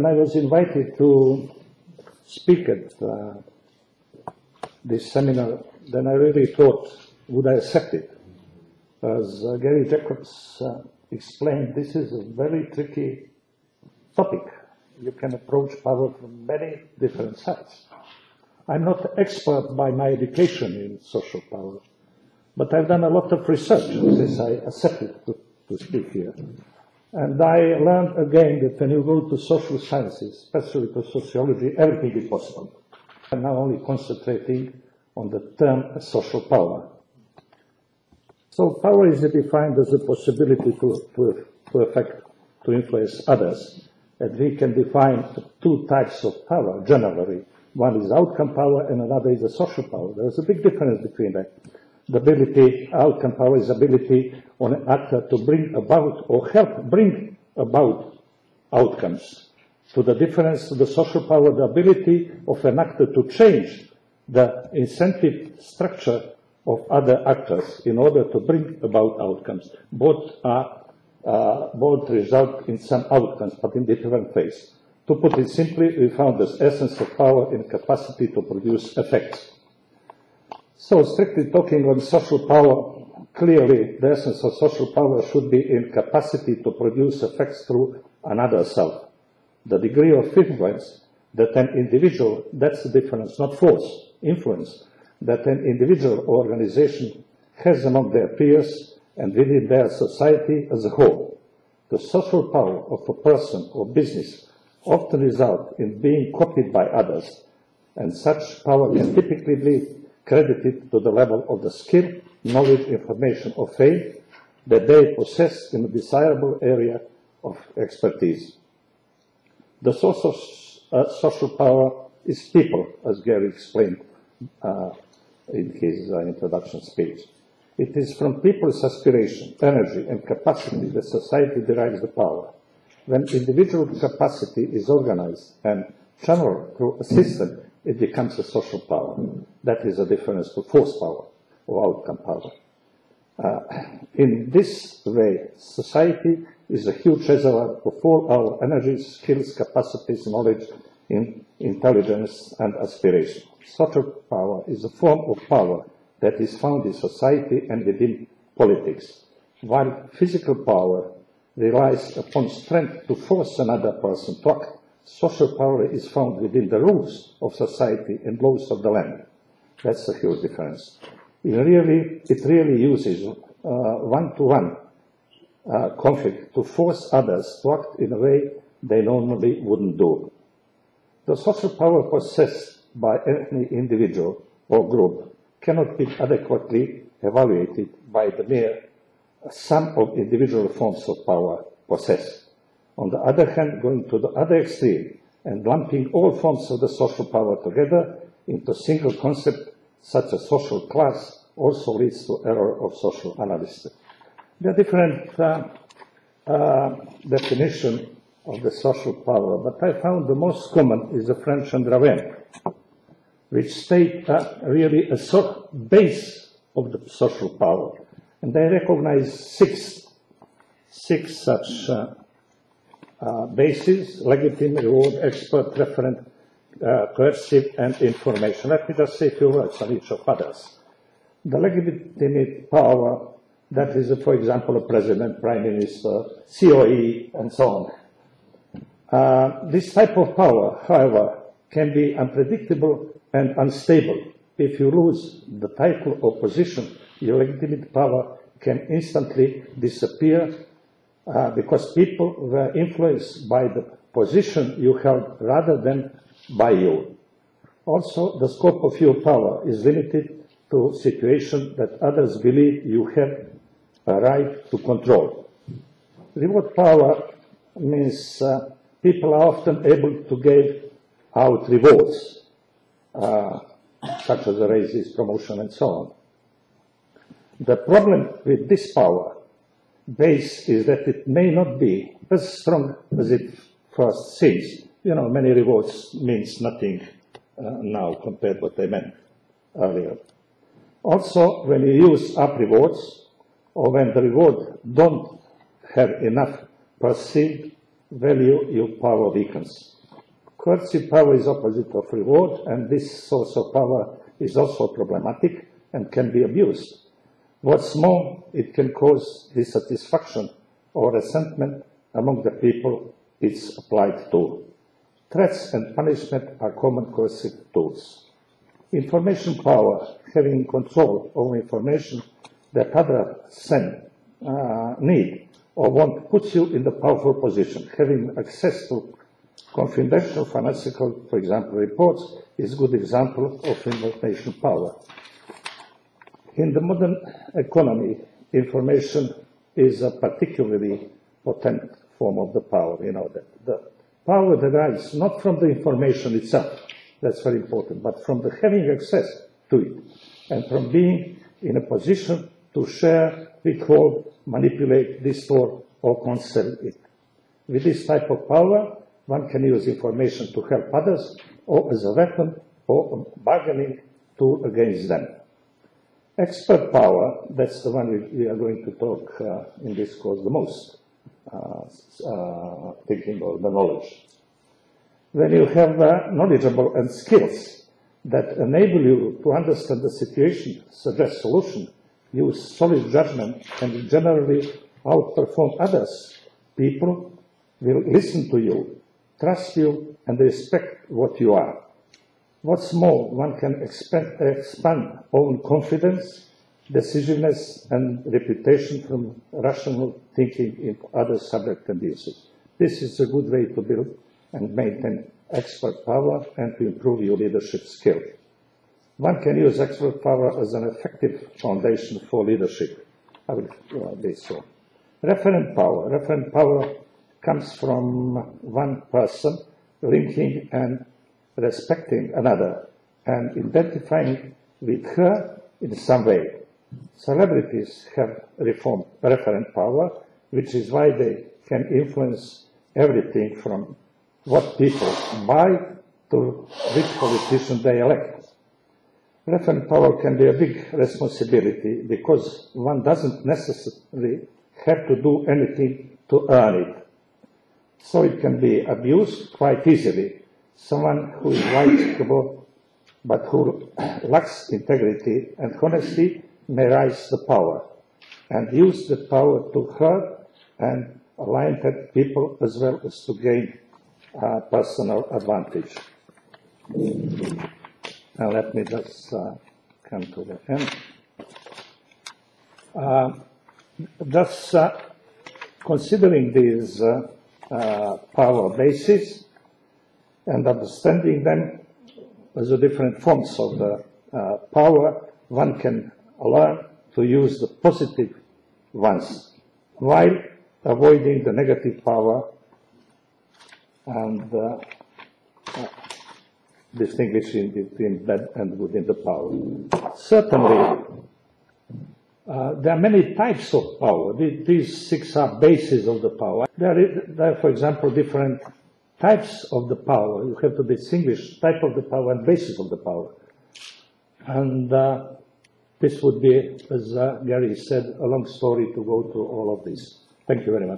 And I was invited to speak at this seminar. Then I really thought, would I accept it? As Gary Jacobs explained, this is a very tricky topic. You can approach power from many different sides. I'm not expert by my education in social power, but I've done a lot of research since I accepted to speak here. And I learned again that when you go to social sciences, especially to sociology, everything is possible. I'm now only concentrating on the term social power. So power is defined as a possibility to affect, to influence others. And we can define two types of power, generally. One is outcome power and another is a social power. There's a big difference between that. The ability, outcome power is ability on an actor to bring about or help bring about outcomes. So the difference to the social power, the ability of an actor to change the incentive structure of other actors in order to bring about outcomes. Both result in some outcomes, but in different ways. To put it simply, we found this essence of power in capacity to produce effects. So, strictly talking on social power, clearly the essence of social power should be in capacity to produce effects through another self. The degree of influence that an individual, that's the difference, not force, influence, that an individual or organization has among their peers and within their society as a whole. The social power of a person or business often results in being copied by others, and such power can typically be credited to the level of the skill, knowledge, information, or fame that they possess in a desirable area of expertise. The source of social power is people, as Gary explained in his introduction speech. It is from people's aspiration, energy, and capacity that society derives the power. When individual capacity is organized and channeled through a system, it becomes a social power. That is a difference to force power or outcome power. In this way, society is a huge reservoir of all our energies, skills, capacities, knowledge, intelligence, and aspiration. Social power is a form of power that is found in society and within politics. While physical power relies upon strength to force another person to act, social power is found within the rules of society and laws of the land. That's a huge difference. It really uses one-to-one conflict to force others to act in a way they normally wouldn't do. The social power possessed by any individual or group cannot be adequately evaluated by the mere sum of individual forms of power possessed. On the other hand, going to the other extreme and lumping all forms of the social power together into a single concept, such as social class, also leads to error of social analysis. There are different definitions of the social power, but I found the most common is the French and Raven, which state really a sort of base of the social power. And they recognize six such bases: legitimate, reward, expert, referent, coercive, and information. Let me just say a few words on each of others. The legitimate power, that is, for example, a president, prime minister, COE, and so on. This type of power, however, can be unpredictable and unstable. If you lose the title or position, your legitimate power can instantly disappear because people were influenced by the position you held rather than by you. Also, the scope of your power is limited to situations that others believe you have a right to control. Reward power means people are often able to give out rewards, such as raises, promotion, and so on. The problem with this power base is that it may not be as strong as it first seems. You know, many rewards means nothing now compared to what they meant earlier. Also, when you use up rewards, or when the reward don't have enough perceived value your power weakens. Coercive power is opposite of reward, and this source of power is also problematic and can be abused. What's more, it can cause dissatisfaction or resentment among the people it's applied to. Threats and punishment are common coercive tools. Information power, having control over information that others need or want, puts you in the powerful position. Having access to confidential financial, for example, reports is a good example of information power. In the modern economy, information is a particularly potent form of the power. You know, the power derives not from the information itself, that's very important, but from the having access to it and from being in a position to share, recall, manipulate, distort, or cancel it. With this type of power, one can use information to help others or as a weapon or bargaining tool against them. Expert power, that's the one we are going to talk in this course the most, thinking of the knowledge. When you have knowledgeable and skills that enable you to understand the situation, suggest solution, use solid judgment, and generally outperform others, people will listen to you, trust you, and respect what you are. What's more, one can expand own confidence, decisiveness, and reputation from rational thinking in other subjects and issues. This is a good way to build and maintain expert power and to improve your leadership skill. One can use expert power as an effective foundation for leadership. I will say so. Referent power. Referent power comes from one person linking and respecting another and identifying with her in some way. Celebrities have reformed referent power, which is why they can influence everything from what people buy to which politician they elect. Referent power can be a big responsibility because one doesn't necessarily have to do anything to earn it. So it can be abused quite easily. Someone who is likable but who lacks integrity and honesty may rise to power and use the power to hurt and alienate people as well as to gain personal advantage. Now let me just come to the end. Considering these power bases, and understanding them as the different forms of the power, one can learn to use the positive ones while avoiding the negative power and distinguishing between bad and good in the power. Certainly, there are many types of power. These six are bases of the power. There are, for example, different types of the power. You have to distinguish type of the power and basis of the power. And this would be, as Gary said, a long story to go through all of this. Thank you very much.